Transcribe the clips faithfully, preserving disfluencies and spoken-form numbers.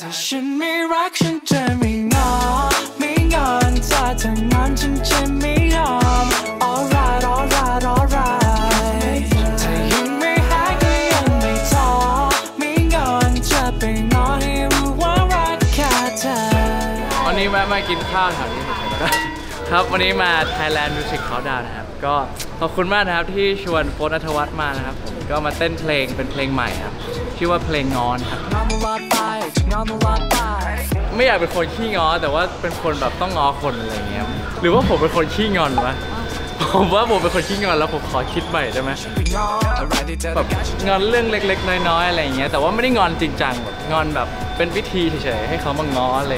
ถ้าฉันไม่รักฉันจะไม่งอไม่งอนถ้าเธองอนฉันจะไม่ยอม alright alright alright ถ้ายังไม่หายก็ยังไม่ท้อไม่งอนจะไปงอให้รู้ว่ารักแค่เธอวันนี้แวะมากินข้าวครับนี่ครับวันนี้มา Thailand Music Countdown นะครับก็ขอบคุณมากนะครับที่ชวนโฟนอัธวัฒน์มานะครับผมก็มาเต้นเพลงเป็นเพลงใหม่ครับชื่อว่าเพลงงอนครับไม่อยากเป็นคนขี้งอแต่ว่าเป็นคนแบบต้องงอคนอะไรเงี้ยหรือว่าผมเป็นคนขี้งอนวะผมว่าผมเป็นคนขี้งอนแล้วผมขอคิดใหม่ได้ไหมแบบงอนเรื่องเล็กๆน้อยๆอะไรเงี้ยแต่ว่าไม่ได้งอนจริงจังแบบงอนแบบเป็นวิธีเฉยๆให้เขามาง้ออะไร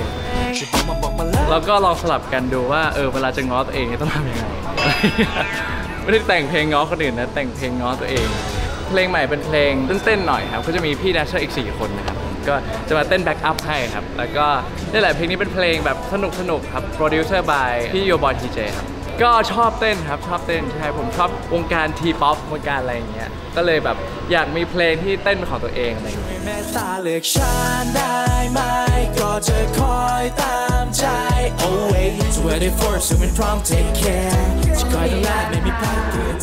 แล้วก็ลองสลับกันดูว่าเออเวลาจะง้อตัวเองต้องทำยังไงไม่ได้แต่งเพลงง้อคนอื่นนะแต่งเพลงง้อตัวเองเพลงใหม่เป็นเพลงเต้นๆหน่อยครับก็จะมีพี่แดชเชอร์อีกสี่คนนะครับก็จะมาเต้นแบ็กอัพให้ครับแล้วก็นี่แหละเพลงนี้เป็นเพลงแบบสนุกสนุกครับโปรดิวเซอร์บายพี่โยบอยทีเจครับก็ชอบเต้นครับชอบเต้นใช่ผมชอบวงการทีป๊อปวงการอะไรอย่างเงี้ยก็เลยแบบอยากมีเพลงที่เต้นเป็นของตัวเองอะไรอย่างเงี้ยแม้ตาเลือกฉันได้ไหมก็จะคอยตามใจ always twenty four so in prom take care จะคอยดูแลไม่มีพลาดเกิด